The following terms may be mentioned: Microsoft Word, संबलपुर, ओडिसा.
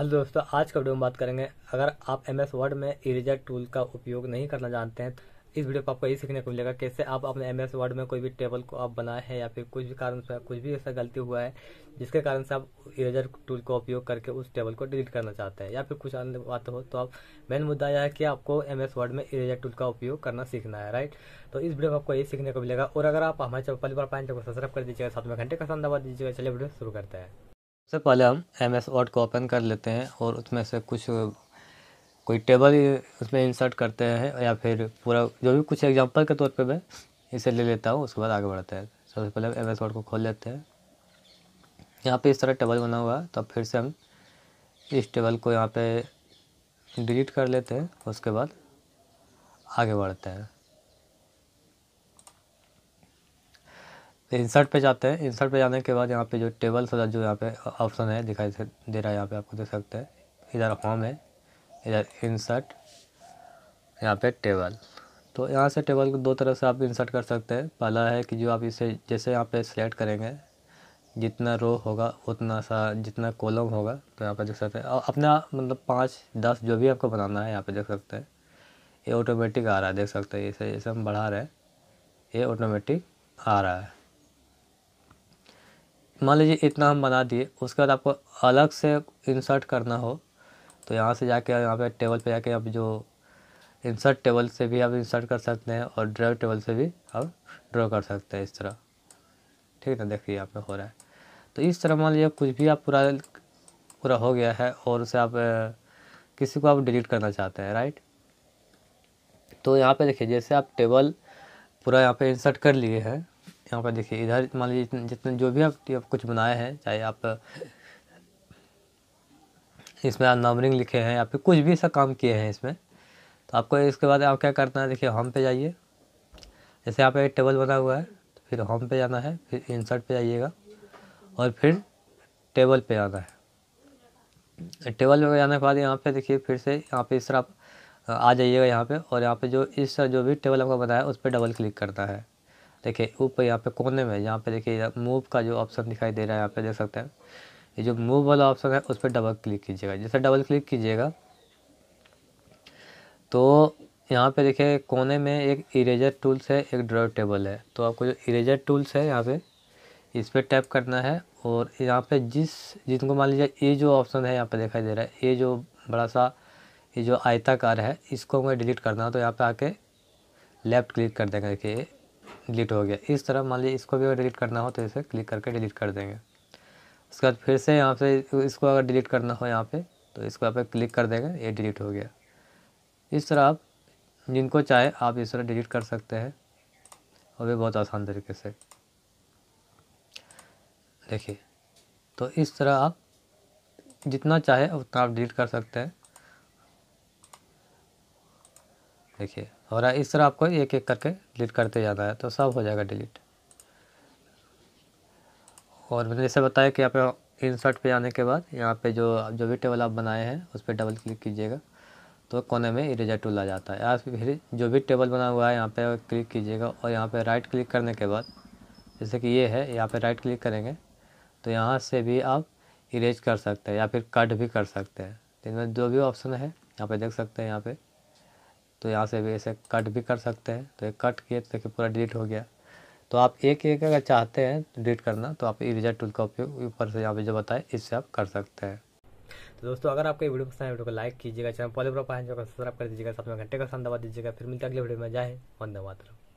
Hello दोस्तों, आज का वीडियो में बात करेंगे अगर आप एमएस वर्ड में इरेजर टूल का उपयोग नहीं करना जानते हैं तो इस वीडियो पर आपको ये सीखने को मिलेगा कैसे आप अपने एमएस वर्ड में कोई भी टेबल को आप बनाए हैं या फिर कुछ भी कारण से कुछ भी ऐसा गलती हुआ है जिसके कारण से आप इरेजर टूल का उपयोग करके उस टेबल को डिलीट करना चाहते हैं या फिर कुछ अन्य बात हो तो आप मेन मुद्दा यह है कि आपको एमएस वर्ड में इरेजर टूल का उपयोग करना सीखना है, राइट। तो इस वीडियो में आपको ये सीखने को मिलेगा और अगर आप हमारे चैनल पर पाएंगे तो सब्सक्राइब कर दीजिएगा, साथ में घंटे का साइन दबा दीजिएगा। चलिए वीडियो शुरू करते हैं। सबसे पहले हम एमएस वर्ड को ओपन कर लेते हैं और उसमें से कुछ कोई टेबल उसमें इंसर्ट करते हैं या फिर पूरा जो भी कुछ एग्जांपल के तौर पे मैं इसे ले लेता हूँ, उसके बाद आगे बढ़ते हैं। सबसे पहले एमएस वर्ड को खोल लेते हैं। यहाँ पे इस तरह टेबल बना हुआ है, तो फिर से हम इस टेबल को यहाँ पे डिलीट कर लेते हैं, उसके बाद आगे बढ़ते हैं। इंसर्ट पे जाते हैं। इंसर्ट पे जाने के बाद यहाँ पे जो टेबल जो यहाँ पे ऑप्शन है दिखाई दे रहा है, यहाँ पे आपको देख सकते हैं, इधर होम है, इधर इंसर्ट, यहाँ पे टेबल। तो यहाँ से टेबल को दो तरह से आप इंसर्ट कर सकते हैं। पहला है कि जो आप इसे जैसे यहाँ पे सिलेक्ट करेंगे, जितना रो होगा उतना सा, जितना कॉलम होगा, तो यहाँ पर देख सकते हैं अपना मतलब 5-10 जो भी आपको बनाना है यहाँ पर देख सकते हैं। ये ऑटोमेटिक आ रहा है, देख सकते हैं, इसे जैसे हम बढ़ा रहे हैं ये ऑटोमेटिक आ रहा है। मान लीजिए इतना हम बना दिए, उसके बाद आपको अलग से इंसर्ट करना हो तो यहाँ से जाके यहाँ पे टेबल पे जाके आप जो इंसर्ट टेबल से भी आप इंसर्ट कर सकते हैं और ड्रॉ टेबल से भी आप ड्रॉ कर सकते हैं इस तरह, ठीक है ना। देखिए यहाँ पे हो रहा है। तो इस तरह मान लीजिए कुछ भी आप पूरा हो गया है और उसे आप किसी को आप डिलीट करना चाहते हैं, राइट। तो यहाँ पर देखिए जैसे आप टेबल पूरा यहाँ पर इंसर्ट कर लिए हैं, यहाँ पर देखिए इधर मान लीजिए जितने जो भी आप कुछ बनाए हैं, चाहे आप इसमें आप नंबरिंग लिखे हैं या फिर कुछ भी ऐसा काम किए हैं इसमें, तो आपको इसके बाद आप क्या करना है, देखिए होम पे जाइए। जैसे यहाँ पे एक टेबल बना हुआ है तो फिर होम पे जाना है, फिर इंसर्ट पे जाइएगा और फिर टेबल पे जाना है। टेबल पे जाने के बाद यहाँ पर देखिए फिर से यहाँ पर इस तरह आप आ जाइएगा यहाँ पर, और यहाँ पर जो इस तरह जो भी टेबल आपका बनाया है उस पर डबल क्लिक करना है। देखिए ऊपर यहाँ पे कोने में यहाँ पे देखिए मूव का जो ऑप्शन दिखाई दे रहा है, यहाँ पे देख सकते हैं, ये जो मूव वाला ऑप्शन है उस पर डबल क्लिक कीजिएगा। जैसे डबल क्लिक कीजिएगा तो यहाँ पे देखिए कोने में एक इरेजर टूल्स है, एक ड्रॉ टेबल है। तो आपको जो इरेजर टूल्स है यहाँ पे इस पर टैप करना है और यहाँ पे जिनको मान लीजिए ये जो ऑप्शन है यहाँ पर दिखाई दे रहा है, ये जो बड़ा सा ये जो आयताकार है इसको हमें डिलीट करना है, तो यहाँ पर आके लेफ्ट क्लिक कर देंगे, देखिए डिलीट हो गया। इस तरह मान लीजिए इसको भी अगर डिलीट करना हो तो इसे क्लिक करके डिलीट कर देंगे। उसके बाद फिर से यहाँ से इसको अगर डिलीट करना हो यहाँ पे तो इसको यहाँ पे क्लिक कर देंगे, ये डिलीट हो गया। इस तरह आप जिनको चाहे आप इस तरह डिलीट कर सकते हैं और भी बहुत आसान तरीके से। देखिए तो इस तरह आप जितना चाहे उतना आप डिलीट कर सकते हैं। देखिए हो रहा है, इस तरह आपको एक एक करके डिलीट करते जाना है तो सब हो जाएगा डिलीट। और मैंने जैसे बताया कि यहाँ पे इंसर्ट पे आने के बाद यहाँ पे जो भी टेबल आप बनाए हैं उस पर डबल क्लिक कीजिएगा तो कोने में इरेजर टूल आ जाता है। आज फिर जो भी टेबल बना हुआ है यहाँ पे क्लिक कीजिएगा और यहाँ पे राइट क्लिक करने के बाद जैसे कि ये है, यहाँ पर राइट क्लिक करेंगे तो यहाँ से भी आप इरेज कर सकते हैं या फिर कट भी कर सकते हैं। इनमें जो भी ऑप्शन है यहाँ पर देख सकते हैं, यहाँ पर तो यहाँ से भी ऐसे कट भी कर सकते हैं। तो ये कट किए तो देखिए पूरा डिलीट हो गया। तो आप एक एक अगर चाहते हैं डिलीट करना तो आप इरेजर टूल का उपयोग ऊपर से यहाँ पे जो बताए इससे आप कर सकते हैं। तो दोस्तों अगर आपको ये वीडियो पसंद है वीडियो को लाइक कीजिएगा, चैनल फॉलो करो, सब्सक्राइब कर दीजिएगा, साथ में घंटे का साइन दबा दीजिएगा। फिर मिलते हैं अगले वीडियो में। जय हिंद, वंदे मातरम।